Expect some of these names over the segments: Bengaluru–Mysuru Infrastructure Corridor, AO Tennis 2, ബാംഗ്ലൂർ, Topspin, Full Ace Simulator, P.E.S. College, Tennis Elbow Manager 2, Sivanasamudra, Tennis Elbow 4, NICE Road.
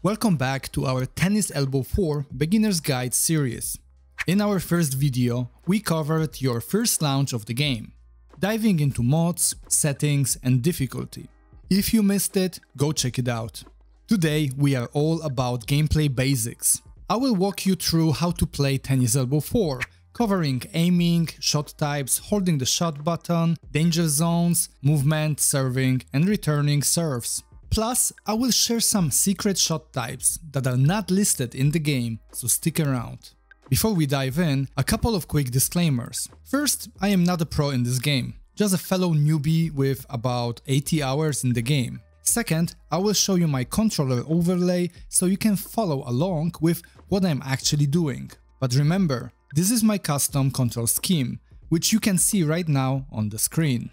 Welcome back to our Tennis Elbow 4 Beginner's Guide series. In our first video, we covered your first launch of the game, diving into mods, settings and difficulty. If you missed it, go check it out. Today we are all about gameplay basics. I will walk you through how to play Tennis Elbow 4, covering aiming, shot types, holding the shot button, danger zones, movement, serving and returning serves. Plus, I will share some secret shot types that are not listed in the game, so stick around. Before we dive in, a couple of quick disclaimers. First, I am not a pro in this game, just a fellow newbie with about 80 hours in the game. Second, I will show you my controller overlay so you can follow along with what I'm actually doing. But remember, this is my custom control scheme, which you can see right now on the screen.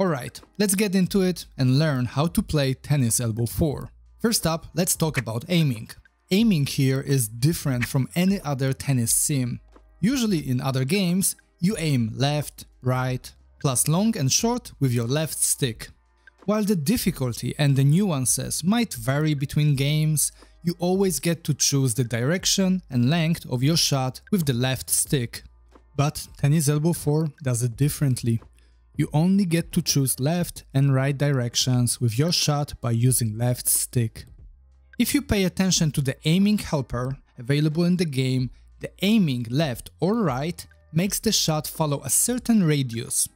Alright, let's get into it and learn how to play Tennis Elbow 4. First up, let's talk about aiming. Aiming here is different from any other tennis sim. Usually in other games, you aim left, right, plus long and short with your left stick. While the difficulty and the nuances might vary between games, you always get to choose the direction and length of your shot with the left stick. But Tennis Elbow 4 does it differently. You only get to choose left and right directions with your shot by using left stick. If you pay attention to the aiming helper available in the game, the aiming left or right makes the shot follow a certain radius.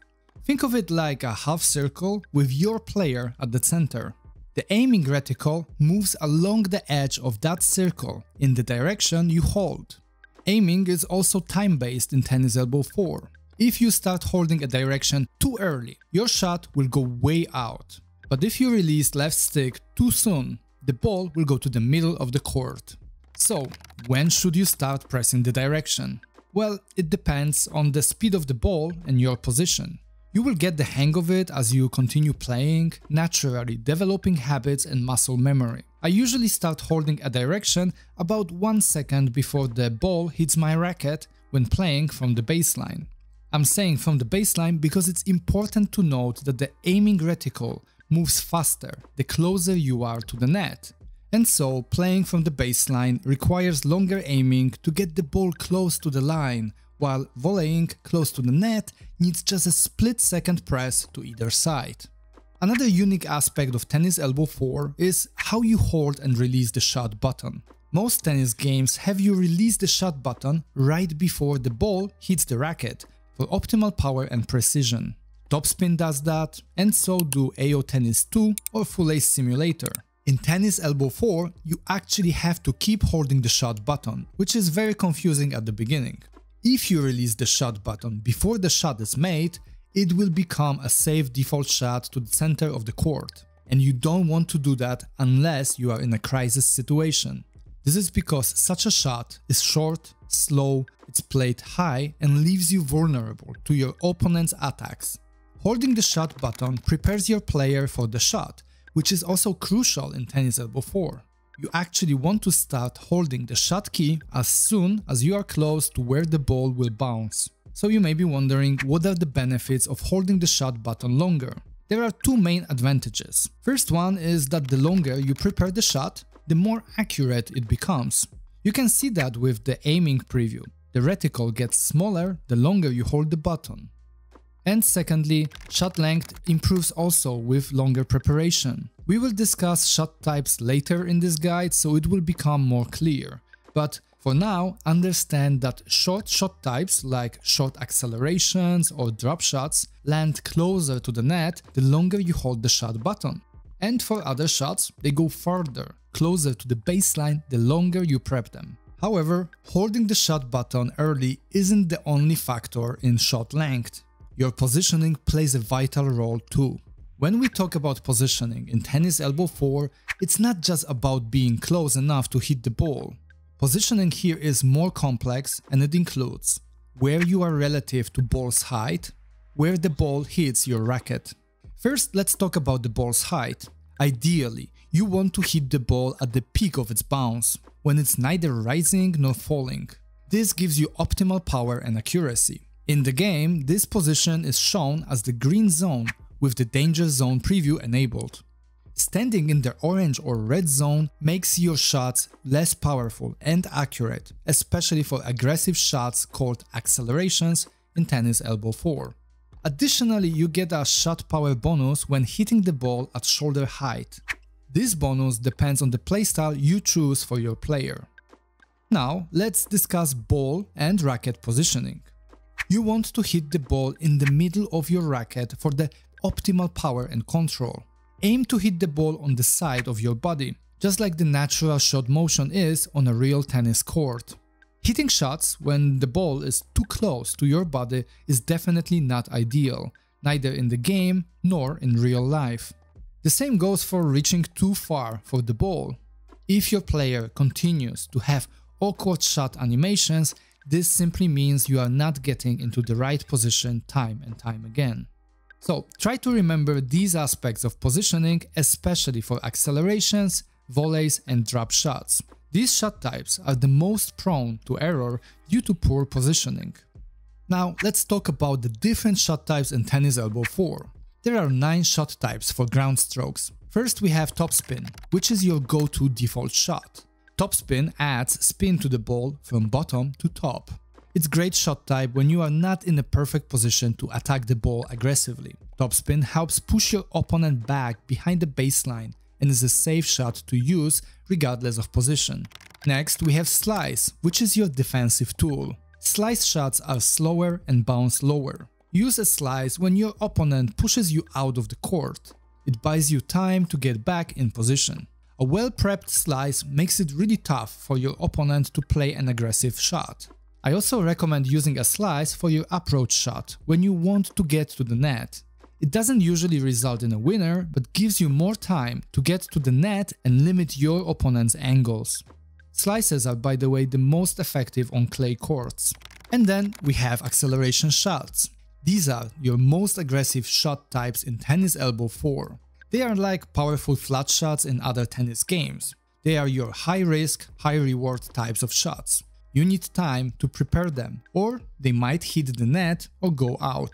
Think of it like a half circle with your player at the center. The aiming reticle moves along the edge of that circle in the direction you hold. Aiming is also time-based in Tennis Elbow 4. If you start holding a direction too early, your shot will go way out. But if you release left stick too soon, the ball will go to the middle of the court. So, when should you start pressing the direction? Well, it depends on the speed of the ball and your position. You will get the hang of it as you continue playing, naturally developing habits and muscle memory. I usually start holding a direction about 1 second before the ball hits my racket when playing from the baseline. I'm saying from the baseline because it's important to note that the aiming reticle moves faster the closer you are to the net. And so playing from the baseline requires longer aiming to get the ball close to the line, while volleying close to the net needs just a split second press to either side. Another unique aspect of Tennis Elbow 4 is how you hold and release the shot button. Most tennis games have you release the shot button right before the ball hits the racket, for optimal power and precision. Topspin does that, and so do AO Tennis 2 or Full Ace Simulator. In Tennis Elbow 4, you actually have to keep holding the shot button, which is very confusing at the beginning. If you release the shot button before the shot is made, it will become a safe default shot to the center of the court. And you don't want to do that unless you are in a crisis situation. This is because such a shot is short, slow, it's played high and leaves you vulnerable to your opponent's attacks. Holding the shot button prepares your player for the shot, which is also crucial in Tennis Elbow 4. You actually want to start holding the shot key as soon as you are close to where the ball will bounce. So you may be wondering, what are the benefits of holding the shot button longer? There are two main advantages. First one is that the longer you prepare the shot, the more accurate it becomes. You can see that with the aiming preview. The reticle gets smaller the longer you hold the button. And secondly, shot length improves also with longer preparation. We will discuss shot types later in this guide, so it will become more clear. But for now, understand that short shot types like short accelerations or drop shots land closer to the net the longer you hold the shot button. And for other shots, they go farther, closer to the baseline the longer you prep them. However, holding the shot button early isn't the only factor in shot length. Your positioning plays a vital role too. When we talk about positioning in Tennis Elbow 4, it's not just about being close enough to hit the ball. Positioning here is more complex and it includes where you are relative to ball's height, where the ball hits your racket. First, let's talk about the ball's height. Ideally, you want to hit the ball at the peak of its bounce, when it's neither rising nor falling. This gives you optimal power and accuracy. In the game, this position is shown as the green zone with the danger zone preview enabled. Standing in the orange or red zone makes your shots less powerful and accurate, especially for aggressive shots called accelerations in Tennis Elbow 4. Additionally, you get a shot power bonus when hitting the ball at shoulder height. This bonus depends on the playstyle you choose for your player. Now, let's discuss ball and racket positioning. You want to hit the ball in the middle of your racket for the optimal power and control. Aim to hit the ball on the side of your body, just like the natural shot motion is on a real tennis court. Hitting shots when the ball is too close to your body is definitely not ideal, neither in the game nor in real life. The same goes for reaching too far for the ball. If your player continues to have awkward shot animations, this simply means you are not getting into the right position time and time again. So try to remember these aspects of positioning, especially for accelerations, volleys, and drop shots. These shot types are the most prone to error due to poor positioning. Now let's talk about the different shot types in Tennis Elbow 4. There are 9 shot types for ground strokes. First we have topspin, which is your go-to default shot. Topspin adds spin to the ball from bottom to top. It's great shot type when you are not in a perfect position to attack the ball aggressively. Topspin helps push your opponent back behind the baseline and is a safe shot to use regardless of position. Next we have slice, which is your defensive tool. Slice shots are slower and bounce lower. Use a slice when your opponent pushes you out of the court. It buys you time to get back in position. A well-prepped slice makes it really tough for your opponent to play an aggressive shot. I also recommend using a slice for your approach shot when you want to get to the net. It doesn't usually result in a winner, but gives you more time to get to the net and limit your opponent's angles. Slices are, by the way, the most effective on clay courts. And then we have acceleration shots. These are your most aggressive shot types in Tennis Elbow 4. They are like powerful flat shots in other tennis games. They are your high-risk, high-reward types of shots. You need time to prepare them, or they might hit the net or go out.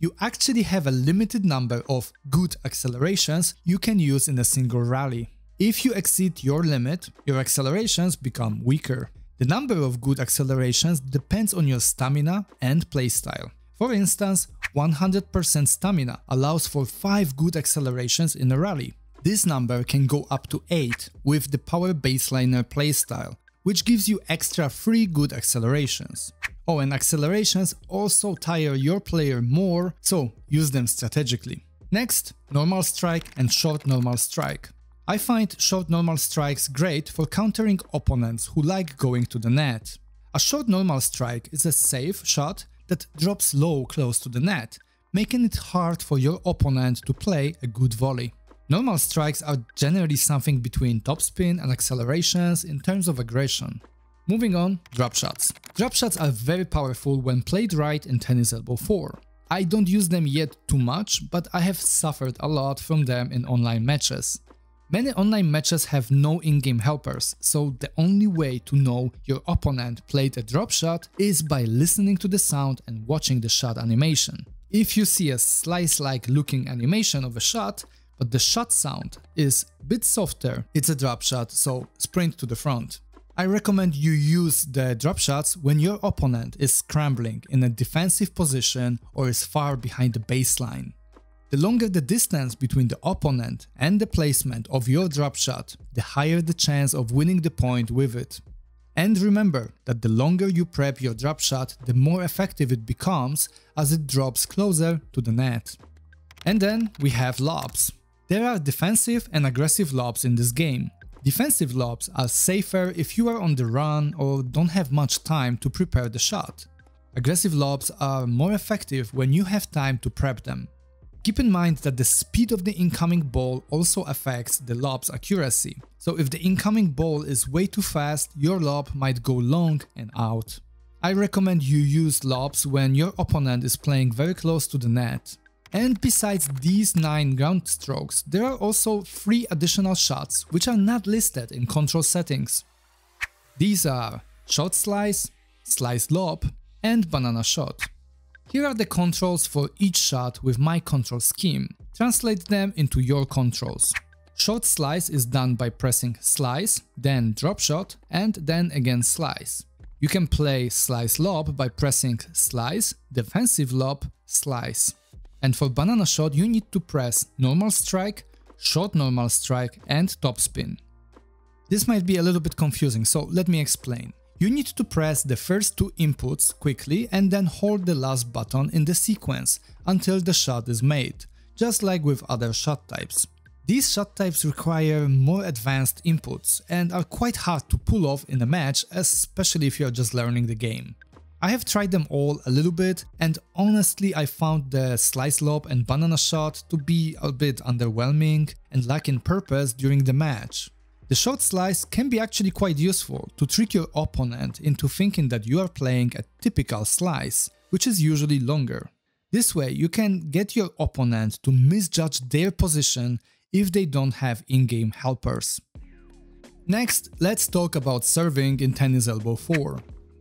You actually have a limited number of good accelerations you can use in a single rally. If you exceed your limit, your accelerations become weaker. The number of good accelerations depends on your stamina and playstyle. For instance, 100% stamina allows for 5 good accelerations in a rally. This number can go up to 8 with the power baseliner playstyle, which gives you extra 3 good accelerations. Oh, and accelerations also tire your player more, so use them strategically. Next, normal strike and short normal strike. I find short normal strikes great for countering opponents who like going to the net. A short normal strike is a safe shot that drops low close to the net, making it hard for your opponent to play a good volley. Normal strikes are generally something between topspin and accelerations in terms of aggression. Moving on, drop shots. Drop shots are very powerful when played right in Tennis Elbow 4. I don't use them yet too much, but I have suffered a lot from them in online matches. Many online matches have no in-game helpers, so the only way to know your opponent played a drop shot is by listening to the sound and watching the shot animation. If you see a slice-like looking animation of a shot, but the shot sound is a bit softer, it's a drop shot, so sprint to the front. I recommend you use the drop shots when your opponent is scrambling in a defensive position or is far behind the baseline. The longer the distance between the opponent and the placement of your drop shot, the higher the chance of winning the point with it. And remember that the longer you prep your drop shot, the more effective it becomes as it drops closer to the net. And then we have lobs. There are defensive and aggressive lobs in this game. Defensive lobs are safer if you are on the run or don't have much time to prepare the shot. Aggressive lobs are more effective when you have time to prep them. Keep in mind that the speed of the incoming ball also affects the lob's accuracy. So if the incoming ball is way too fast, your lob might go long and out. I recommend you use lobs when your opponent is playing very close to the net. And besides these 9 ground strokes, there are also 3 additional shots which are not listed in control settings. These are shot slice, slice lob, and banana shot. Here are the controls for each shot with my control scheme. Translate them into your controls. Shot slice is done by pressing slice, then drop shot, and then again slice. You can play slice lob by pressing slice, defensive lob, slice. And for banana shot you need to press normal strike, short normal strike and topspin. This might be a little bit confusing, so let me explain. You need to press the first two inputs quickly and then hold the last button in the sequence until the shot is made, just like with other shot types. These shot types require more advanced inputs and are quite hard to pull off in a match, especially if you are just learning the game. I have tried them all a little bit and honestly I found the slice lob and banana shot to be a bit underwhelming and lacking purpose during the match. The short slice can be actually quite useful to trick your opponent into thinking that you are playing a typical slice, which is usually longer. This way you can get your opponent to misjudge their position if they don't have in-game helpers. Next, let's talk about serving in Tennis Elbow 4.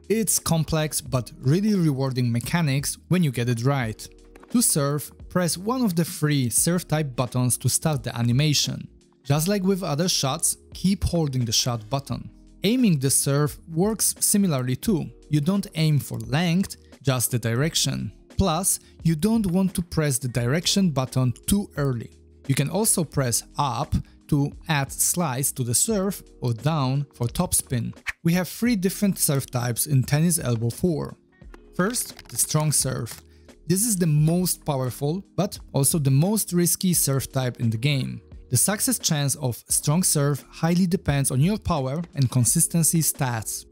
It's complex but really rewarding mechanics when you get it right. To serve, press one of the three serve type buttons to start the animation. Just like with other shots, keep holding the shot button. Aiming the serve works similarly too. You don't aim for length, just the direction. Plus, you don't want to press the direction button too early. You can also press up to add slice to the serve or down for topspin. We have three different serve types in Tennis Elbow 4. First, the strong serve. This is the most powerful, but also the most risky serve type in the game. The success chance of strong serve highly depends on your power and consistency stats.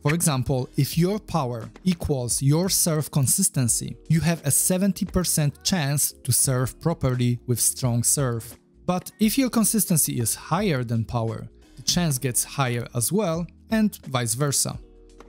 For example, if your power equals your serve consistency, you have a 70% chance to serve properly with strong serve. But if your consistency is higher than power, the chance gets higher as well, and vice versa.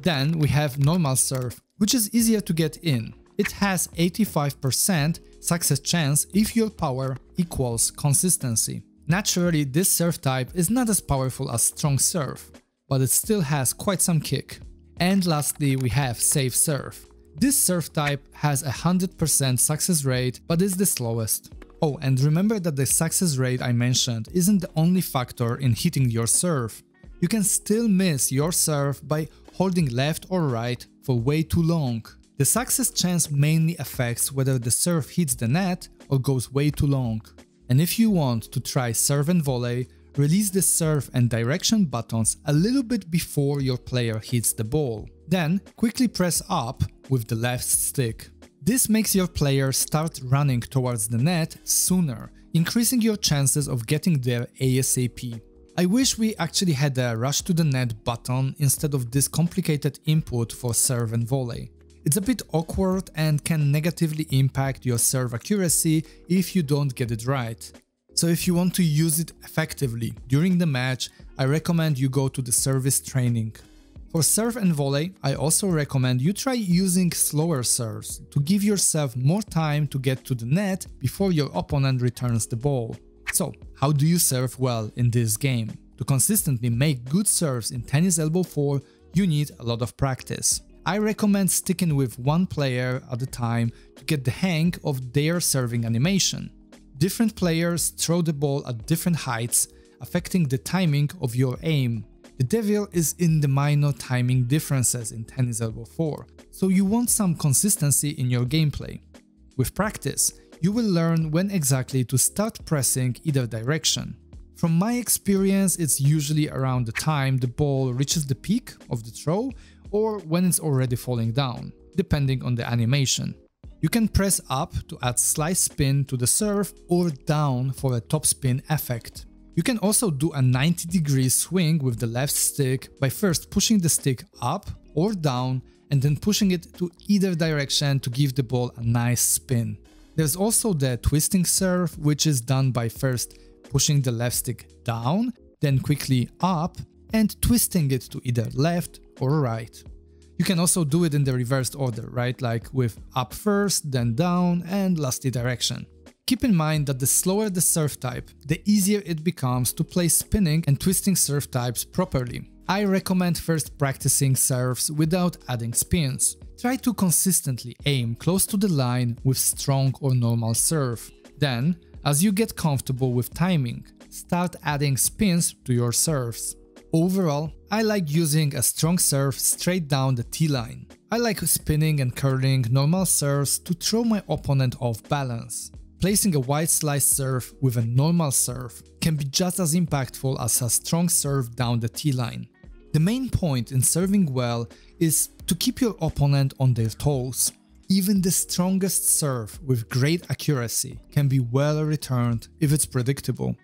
Then we have normal serve, which is easier to get in. It has 85% success chance if your power equals consistency. Naturally, this serve type is not as powerful as strong serve, but it still has quite some kick. And lastly, we have safe serve. This serve type has a 100% success rate, but is the slowest. Oh, and remember that the success rate I mentioned isn't the only factor in hitting your serve. You can still miss your serve by holding left or right for way too long. The success chance mainly affects whether the serve hits the net or goes way too long. And if you want to try serve and volley, release the serve and direction buttons a little bit before your player hits the ball. Then quickly press up with the left stick. This makes your player start running towards the net sooner, increasing your chances of getting there ASAP. I wish we actually had a rush to the net button instead of this complicated input for serve and volley. It's a bit awkward and can negatively impact your serve accuracy if you don't get it right. So if you want to use it effectively during the match, I recommend you go to the service training. For serve and volley, I also recommend you try using slower serves to give yourself more time to get to the net before your opponent returns the ball. So, how do you serve well in this game? To consistently make good serves in Tennis Elbow 4, you need a lot of practice. I recommend sticking with one player at a time to get the hang of their serving animation. Different players throw the ball at different heights, affecting the timing of your aim. The devil is in the minor timing differences in Tennis Elbow 4, so you want some consistency in your gameplay. With practice, you will learn when exactly to start pressing either direction. From my experience, it's usually around the time the ball reaches the peak of the throw or when it's already falling down, depending on the animation. You can press up to add slice spin to the serve or down for a topspin effect. You can also do a 90-degree swing with the left stick by first pushing the stick up or down and then pushing it to either direction to give the ball a nice spin. There's also the twisting serve, which is done by first pushing the left stick down, then quickly up and twisting it to either left or right. You can also do it in the reversed order, right? Like with up first, then down and lastly direction. Keep in mind that the slower the serve type, the easier it becomes to play spinning and twisting serve types properly. I recommend first practicing serves without adding spins. Try to consistently aim close to the line with strong or normal serve. Then, as you get comfortable with timing, start adding spins to your serves. Overall, I like using a strong serve straight down the T-line. I like spinning and curling normal serves to throw my opponent off balance. Placing a wide slice serve with a normal serve can be just as impactful as a strong serve down the T-line. The main point in serving well is to keep your opponent on their toes. Even the strongest serve with great accuracy can be well returned if it's predictable.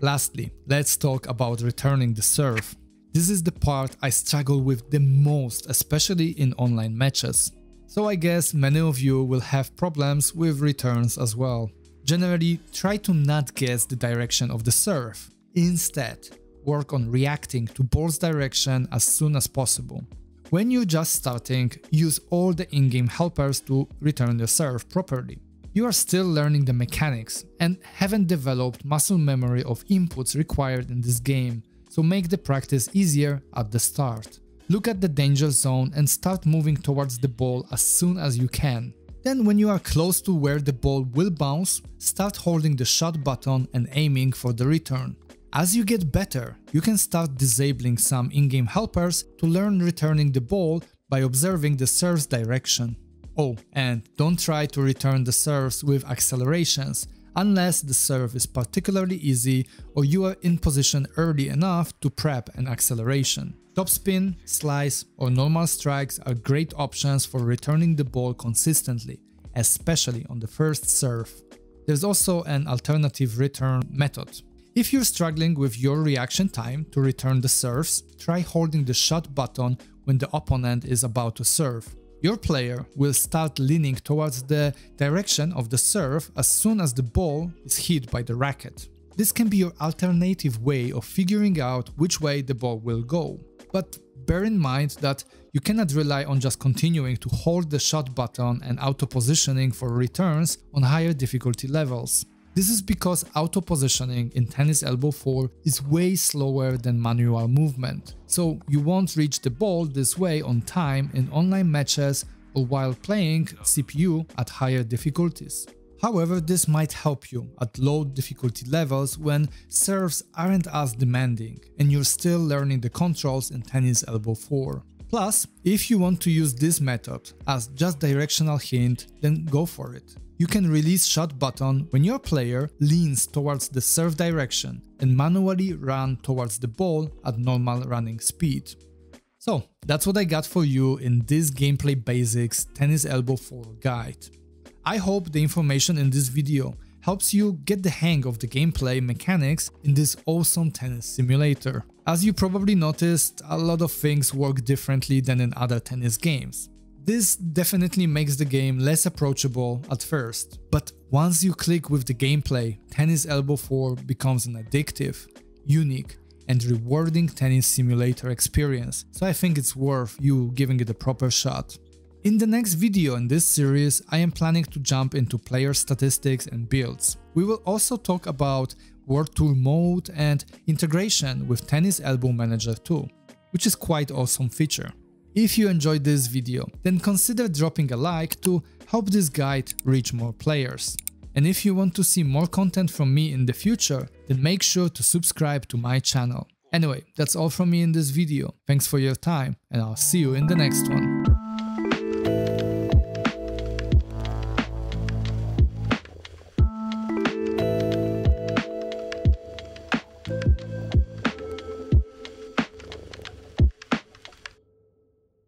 Lastly, let's talk about returning the serve. This is the part I struggle with the most, especially in online matches. So I guess many of you will have problems with returns as well. Generally, try to not guess the direction of the serve. Instead, work on reacting to ball's direction as soon as possible. When you're just starting, use all the in-game helpers to return the serve properly. You are still learning the mechanics and haven't developed muscle memory of inputs required in this game, so make the practice easier at the start. Look at the danger zone and start moving towards the ball as soon as you can. Then when you are close to where the ball will bounce, start holding the shot button and aiming for the return. As you get better, you can start disabling some in-game helpers to learn returning the ball by observing the serve's direction. Oh, and don't try to return the serves with accelerations, unless the serve is particularly easy or you are in position early enough to prep an acceleration. Topspin, slice, or normal strikes are great options for returning the ball consistently, especially on the first serve. There's also an alternative return method. If you're struggling with your reaction time to return the serves, try holding the shot button when the opponent is about to serve. Your player will start leaning towards the direction of the serve as soon as the ball is hit by the racket. This can be your alternative way of figuring out which way the ball will go. But bear in mind that you cannot rely on just continuing to hold the shot button and auto-positioning for returns on higher difficulty levels. This is because auto-positioning in Tennis Elbow 4 is way slower than manual movement, so you won't reach the ball this way on time in online matches or while playing CPU at higher difficulties. However, this might help you at low difficulty levels when serves aren't as demanding and you're still learning the controls in Tennis Elbow 4. Plus, if you want to use this method as just directional hint, then go for it. You can release shot button when your player leans towards the serve direction and manually run towards the ball at normal running speed. So that's what I got for you in this Gameplay Basics Tennis Elbow 4 guide. I hope the information in this video helps you get the hang of the gameplay mechanics in this awesome tennis simulator. As you probably noticed, a lot of things work differently than in other tennis games. This definitely makes the game less approachable at first, but once you click with the gameplay, Tennis Elbow 4 becomes an addictive, unique, and rewarding tennis simulator experience, so I think it's worth you giving it a proper shot. In the next video in this series, I am planning to jump into player statistics and builds. We will also talk about World Tour mode and integration with Tennis Elbow Manager 2, which is quite awesome feature. If you enjoyed this video, then consider dropping a like to help this guide reach more players. And if you want to see more content from me in the future, then make sure to subscribe to my channel. Anyway, that's all from me in this video. Thanks for your time, and I'll see you in the next one.